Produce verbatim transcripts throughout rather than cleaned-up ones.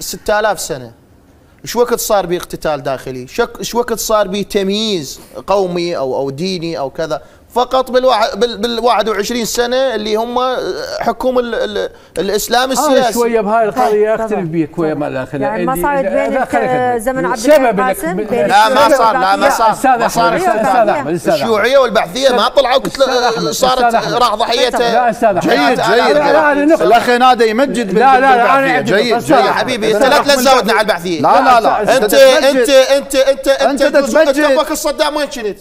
ستة آلاف سنة ايش وقت صار بيه اقتتال داخلي؟ ايش وقت صار بيه تمييز قومي او او ديني او كذا؟ فقط بال واحد وعشرين سنة اللي هم حكم ال ال الاسلام السياسي. انا شوية بهاي القضية اختلف بيك ويا ما داخل يعني ما صارت بينك زمن عبد الحليم قاسم؟ لا ما صار لا ما صار ما صار استاذ احمد الشيوعية والبعثية ما طلعوا صارت راح ضحيتها. لا استاذ جيد جيد الاخ نادي يمجد لا لا انا جيد جيد يا حبيبي انت لا تزودنا على البعثية لا لا لا انت انت انت انت انت انت وقت صدام وين كنت؟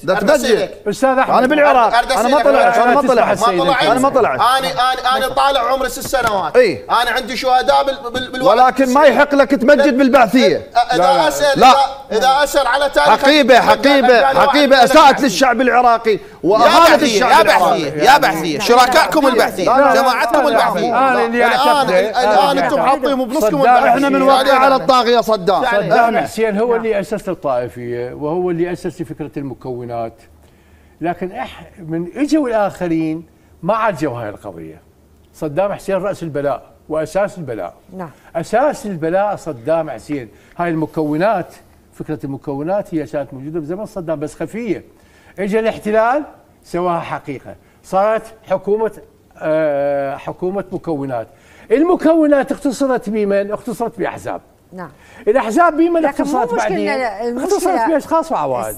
استاذ احمد انا بالعراق انا ما طلعت انا ما طلعت انا ما طلعت انا انا انا طالع عمري ست سنوات ايه؟ انا عندي شهداء بالوقت ولكن ما يحق لك تمجد بالبعثيه اذا اسال لا. اذا اسال على تاريخ حقيبه حقيبه حقيبه اساءت للشعب العراقي واهانت الشعب العراقي يا بعثيه شركائكم البعثيه جماعتكم البعثيه انا اللي اعتقده الان انتم حاطين بنصكم البعثيه احنا من واقع على الطاغيه صدام صدام حسين هو اللي اسس الطائفيه وهو اللي اسس فكره المكونات لكن إح من اجوا الاخرين ما عالجوا هاي القضيه. صدام حسين راس البلاء واساس البلاء. نعم. اساس البلاء صدام حسين، هاي المكونات فكره المكونات هي كانت موجوده بزمن صدام بس خفيه. اجى الاحتلال سواها حقيقه، صارت حكومه آه حكومه مكونات. المكونات اختصرت بمن؟ اختصرت باحزاب. نعم. الاحزاب بمن اختصرت بعدين؟ اختصرت باشخاص وعوائل.